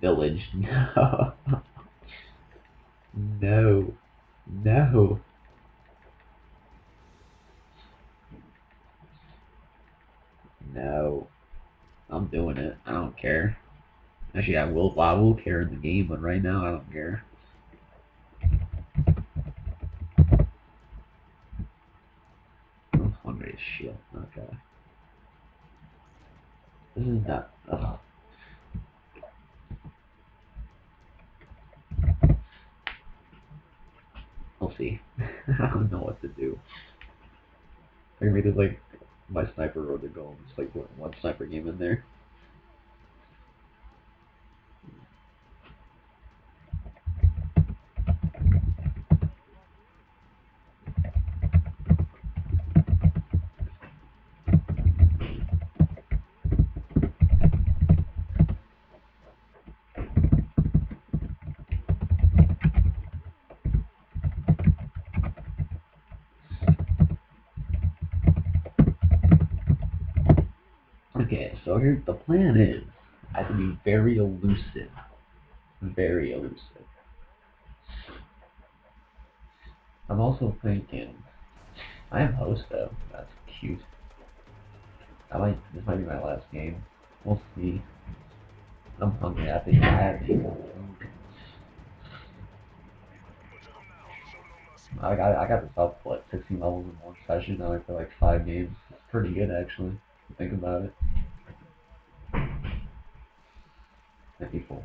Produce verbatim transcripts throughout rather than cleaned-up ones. Village. No. No. No. No. I'm doing it. I don't care. Actually, I will, I will care in the game, but right now, I don't care. I'm hungry as shit. Okay. This is not... Ugh. We'll see. I don't know what to do. I can make this, like, my sniper road to go. It's like one, one sniper game in there. So here, the plan is, I have to be very elusive, very elusive. I'm also thinking, I am host though, that's cute. I might, this might be my last game, we'll see. I'm hungry, I think I have people. I got, I got this up, what, sixteen levels in one session, now I feel like five games, it's pretty good actually, think about it. People.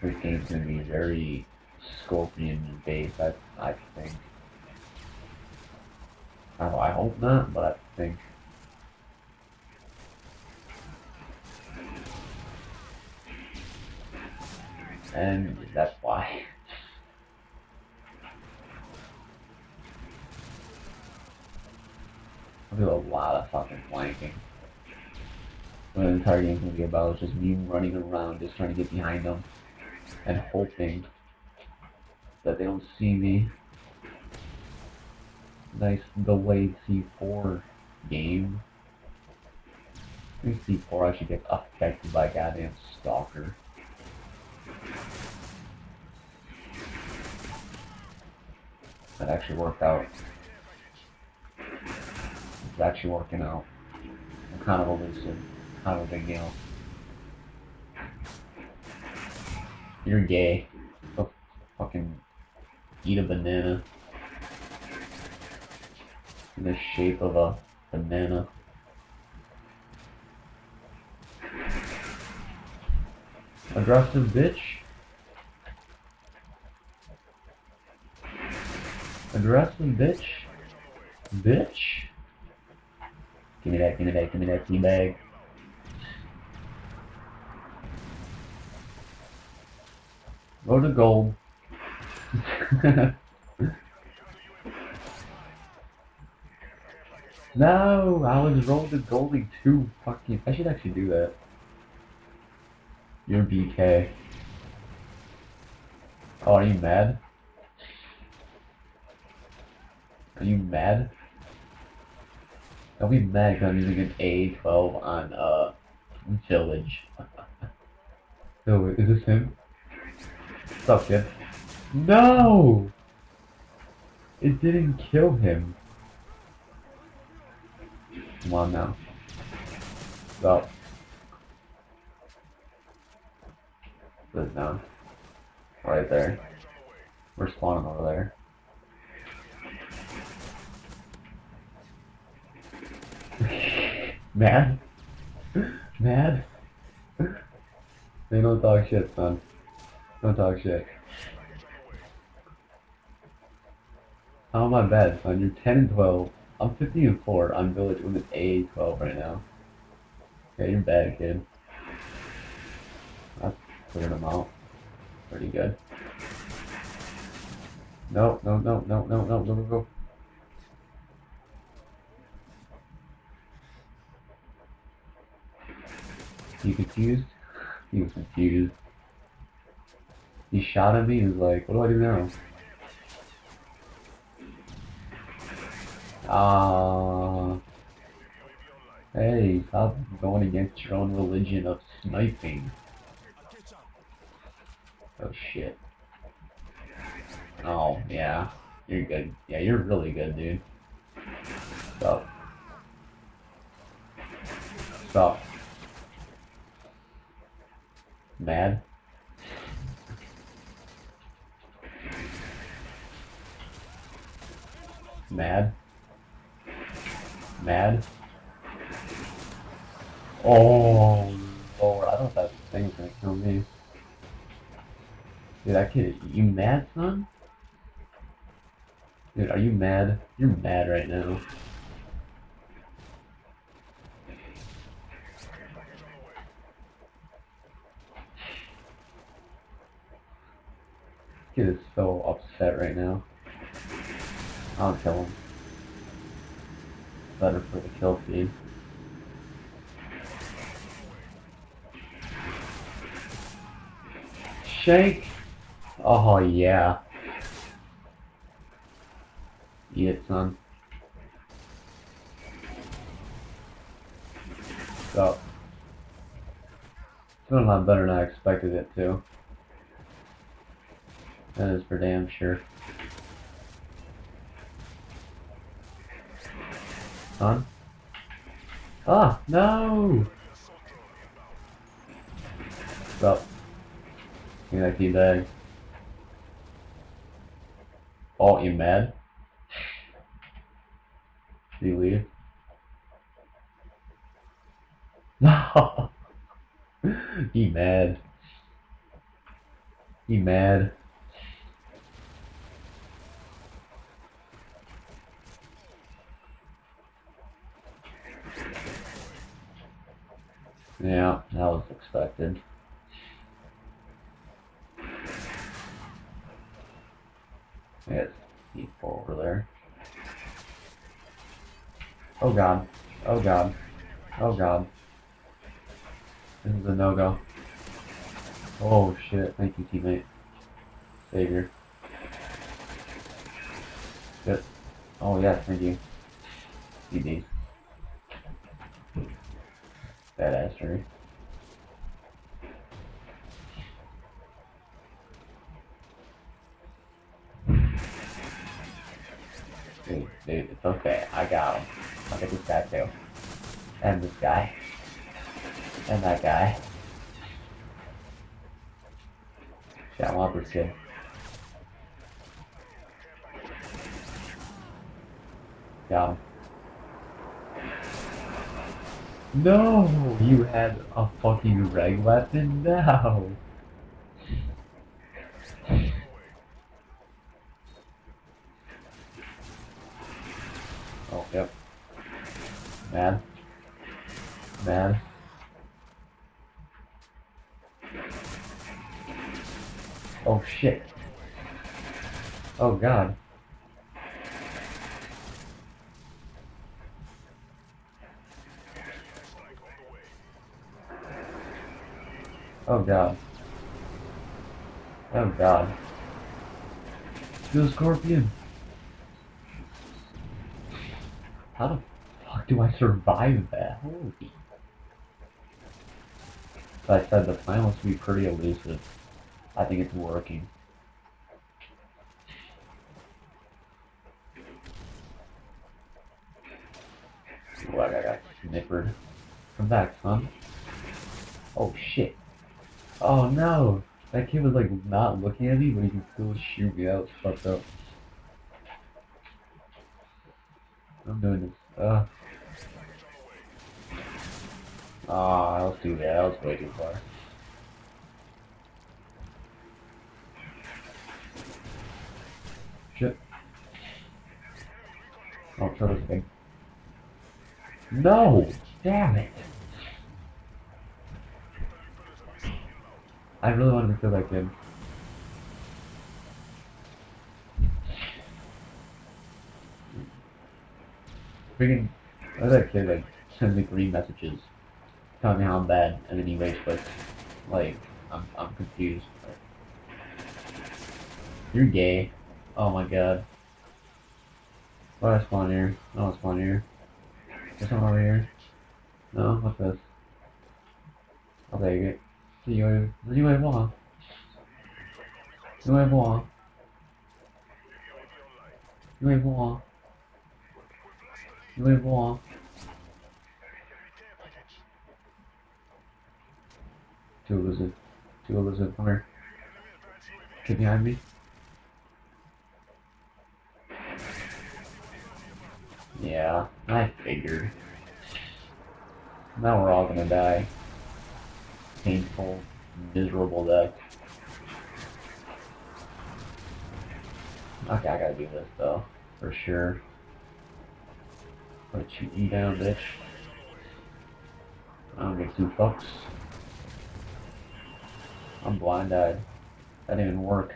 This game's gonna be very Scorpion based, I, I think. I, I hope not, but I think. And that's why. I'll do a lot of fucking flanking. The entire game's gonna be about is just me running around, just trying to get behind them, and hoping that they don't see me. Nice delayed C four game. I think C four actually gets affected by goddamn stalker. That actually worked out. It's actually working out. I'm kind of elusive. Not a big deal. You're gay. Go fucking eat a banana. In the shape of a banana. Aggressive bitch. Aggressive bitch. Bitch. Give me that, give me that, give me that tea bag. Road to gold. No, I was rolled to golding too. Fucking, I should actually do that. You're B K. Oh, are you mad? Are you mad? I'll be mad because I'm using an A A twelve on uh Village. So wait, is this him? What's up, kid? No! It didn't kill him. Come on now. Stop. Sit down. Right there. We're spawning over there. Mad? Mad? They don't talk shit, son. Don't talk shit. How am I bad, son? You're ten and twelve. I'm fifteen and four on Village with an A A twelve right now. Okay, you're bad, kid. I cleared him out. Pretty good. No, no, no, no, no, no, go, go, go. You confused? He was confused. He shot at me and was like, what do I do now? Ah, uh, Hey, stop going against your own religion of sniping. Oh shit. Oh, yeah. You're good. Yeah, you're really good, dude. Stop. Stop. Mad? Mad? Mad? Oh lord, I don't think that thing's gonna kill me. Dude, I can't. You mad, son? Dude, are you mad? You're mad right now. This kid is so upset right now. I'll kill him. Better for the kill feed. Shake! Oh yeah. Eat it, son. So it's been a lot better than I expected it to. That is for damn sure. Son? Ah, no! Stop. Give me that key bag. Oh, you mad? Did you leave? No! He mad. He mad. Yeah, that was expected. I guess people over there. Oh god. Oh god. Oh god. This is a no-go. Oh shit. Thank you, teammate. Savior. Good. Oh yeah, thank you. D D. Badassery. Dude, dude, it's okay. I got him. I'll get this guy too. And this guy. And that guy. Yeah, I want this kid. Got him. No! You had a fucking reg weapon? No! Oh, yep. Mad. Mad. Oh shit. Oh god. Oh god. Oh god. Go Scorpion! How the fuck do I survive that? Holy. As I said, the plan was to be pretty elusive. I think it's working. Ooh, I got snippered. Come back, son. Oh shit. Oh no! That kid was like not looking at me, but he can still shoot me. That was fucked up. I'm doing this. Uh. Ah, oh, let's do that. That was way too far. Shit. I'll try this thing. No! Damn it! I really wanted to kill that kid. Freaking, oh, that kid like sent me green messages, telling me how I'm bad, and then he rage quits. Like, I'm I'm confused. You're gay. Oh my god. Why did I spawn here? I don't spawn here. There's someone over here. No, what's this? I'll take it. It's a U A V. It's a U A V. It's a U A V. U A V. U A V. Too elusive. Too elusive. Come here. Get behind me. Yeah, I figured. Now we're all gonna die. Painful, miserable death. Okay, I gotta do this though, for sure. Put you eat down, bitch. I don't give two fucks. I'm blind-eyed. That didn't even work.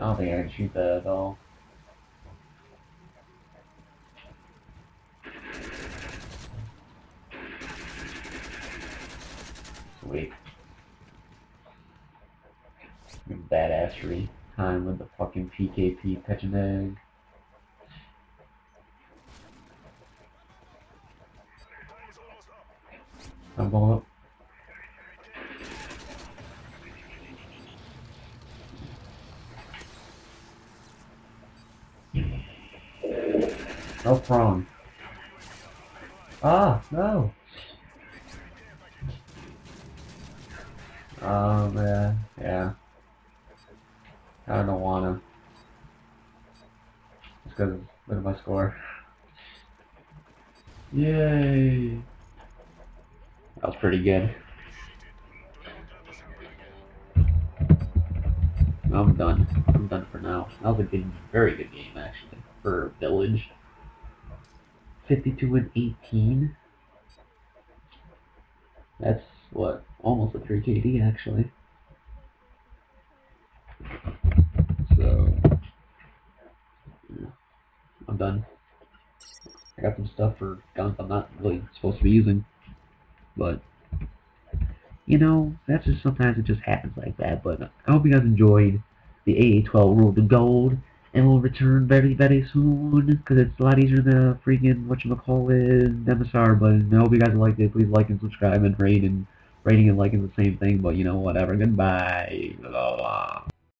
I don't think I can shoot that at all. Sweet. Badassery. Time with the fucking P K P Pecheneg. I'm going up. No prone. Ah, no. Oh man, yeah. I don't wanna. Just gotta look at my score. Yay! That was pretty good. I'm done. I'm done for now. That was a good, very good game actually for Village. fifty-two and eighteen. That's what, almost a three K D actually. So yeah, I'm done. I got some stuff for guns I'm not really supposed to be using, but you know, that's just sometimes it just happens like that. But I hope you guys enjoyed the A A twelve Road to Gold. And we'll return very, very soon, because it's a lot easier than the freaking whatchamacallit M S R button. I hope you guys liked it. Please like and subscribe and rate, and rating and liking the same thing, but you know, whatever. Goodbye. Blah, blah.